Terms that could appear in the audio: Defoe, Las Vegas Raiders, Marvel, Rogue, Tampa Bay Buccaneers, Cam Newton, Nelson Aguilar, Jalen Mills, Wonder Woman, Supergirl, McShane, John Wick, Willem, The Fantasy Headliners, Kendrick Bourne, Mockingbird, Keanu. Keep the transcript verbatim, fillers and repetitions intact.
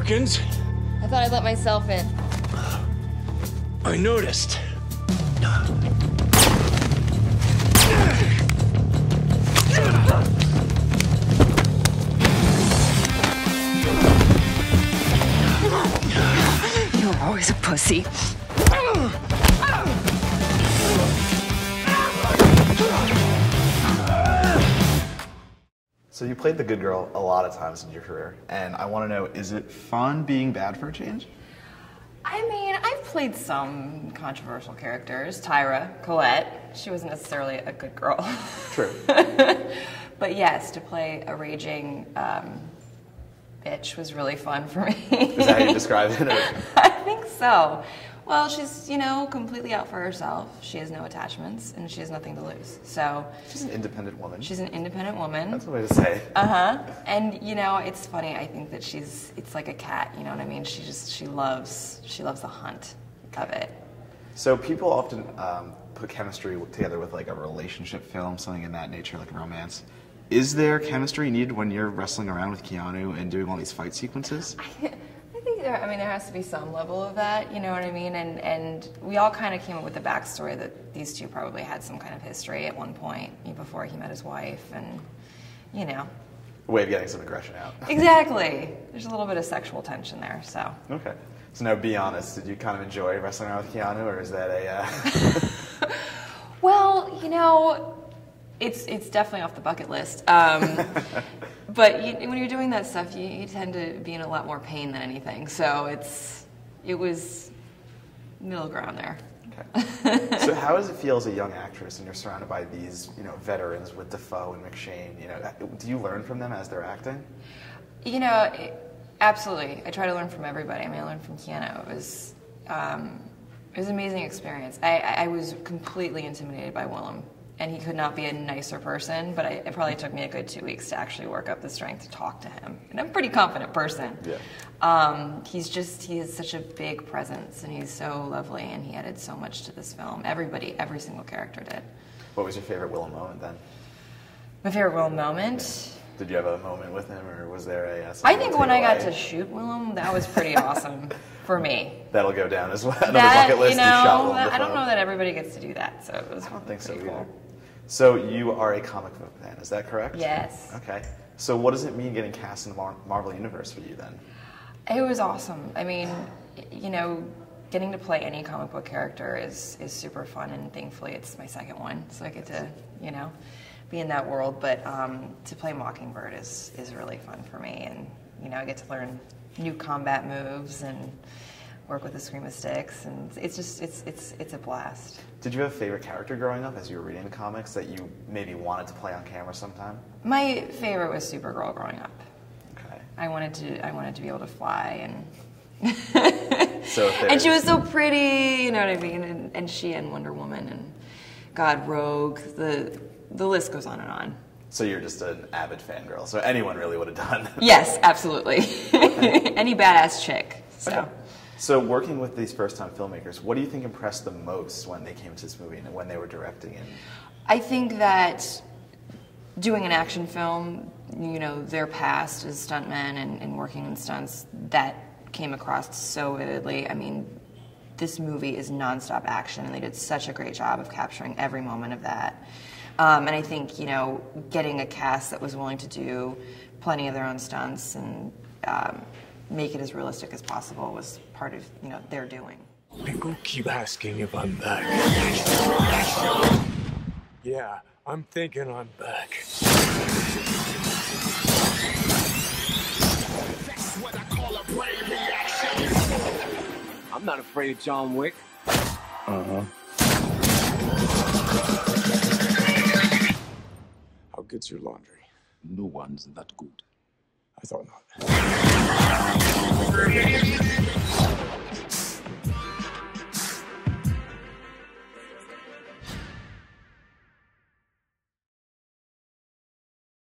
Perkins? I thought I let myself in. I noticed. You're always a pussy. So you played the good girl a lot of times in your career, and I want to know, is it fun being bad for a change? I mean, I've played some controversial characters. Tyra, Colette, she wasn't necessarily a good girl. True. But yes, to play a raging um, bitch was really fun for me. Is that how you describe it? I think so. Well, she's, you know, completely out for herself. She has no attachments, and she has nothing to lose. So she's an independent woman. She's an independent woman. That's the way to say it. Uh-huh. And, you know, it's funny. I think that she's, it's like a cat, you know what I mean? She just, she loves, she loves the hunt of it. So people often um, put chemistry together with, like, a relationship film, something in that nature, like a romance. Is there chemistry needed when you're wrestling around with Keanu and doing all these fight sequences? I mean, there has to be some level of that, you know what I mean? And, and we all kind of came up with the backstory that these two probably had some kind of history at one point before he met his wife, and, you know. A way of getting some aggression out. Exactly. There's a little bit of sexual tension there, so. Okay. So now, be honest, did you kind of enjoy wrestling around with Keanu, or is that a... Uh... Well, you know, it's, it's definitely off the bucket list. Um, But you, when you're doing that stuff, you, you tend to be in a lot more pain than anything. So it's, it was middle ground there. Okay. So how does it feel as a young actress and you're surrounded by these, you know, veterans with Defoe and McShane? You know, do you learn from them as they're acting? You know, it, absolutely. I try to learn from everybody. I mean, I learned from Keanu. It was, um, it was an amazing experience. I, I was completely intimidated by Willem. And he could not be a nicer person, but I, it probably took me a good two weeks to actually work up the strength to talk to him. And I'm a pretty confident person. Yeah. Um, he's just, he has such a big presence, and he's so lovely, and he added so much to this film. Everybody, every single character did. What was your favorite Willem moment then? My favorite Willem moment? Yeah. Did you have a moment with him, or was there a... a I think when I got to shoot Willem, that was pretty awesome for me. That'll go down as well. Another that, bucket list, you know, you shot Willem. I don't know that everybody gets to do that, so it was I don't think so cool. either. So you are a comic book fan, is that correct? Yes. Okay. So what does it mean getting cast in the Mar Marvel Universe for you then? It was awesome. I mean, you know, getting to play any comic book character is, is super fun, and thankfully it's my second one, so I get to, you know, be in that world. But um, to play Mockingbird is, is really fun for me, and, you know, I get to learn new combat moves and work with a scream of sticks, and it's just, it's, it's, it's a blast. Did you have a favorite character growing up as you were reading the comics that you maybe wanted to play on camera sometime? My favorite was Supergirl growing up. Okay. I wanted to, I wanted to be able to fly, and so and she was so pretty, you know what I mean? And, and she and Wonder Woman, and God, Rogue, the, the list goes on and on. So you're just an avid fangirl, so anyone really would have done. Yes, absolutely. Okay. Any badass chick, so. Okay. So working with these first-time filmmakers, what do you think impressed the most when they came to this movie and when they were directing it? I think that doing an action film, you know, their past as stuntmen and, and working in stunts, that came across so vividly. I mean, this movie is nonstop action, and they did such a great job of capturing every moment of that. Um, and I think, you know, getting a cast that was willing to do plenty of their own stunts and... Um, make it as realistic as possible was part of, you know, their doing. People keep asking if I'm back. Yeah, I'm thinking I'm back. That's what I call a brave reaction. I'm not afraid of John Wick. Uh-huh. How good's your laundry? No one's that good. I thought not.